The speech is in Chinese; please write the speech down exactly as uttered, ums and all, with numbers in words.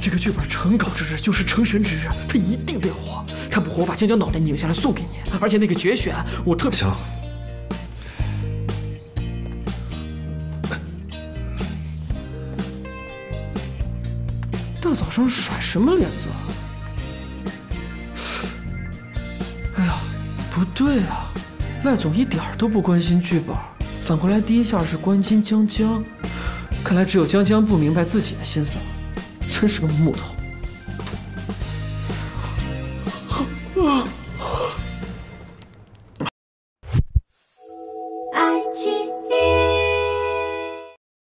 这个剧本成稿之日就是成神之日，它一定得火。它不火，我把尖椒脑袋拧下来送给你。而且那个决选，我特别行了。 大早上甩什么脸子啊？哎呀，不对啊！赖总一点都不关心剧本，反过来第一下是关心江江，看来只有江江不明白自己的心思，真是个木头。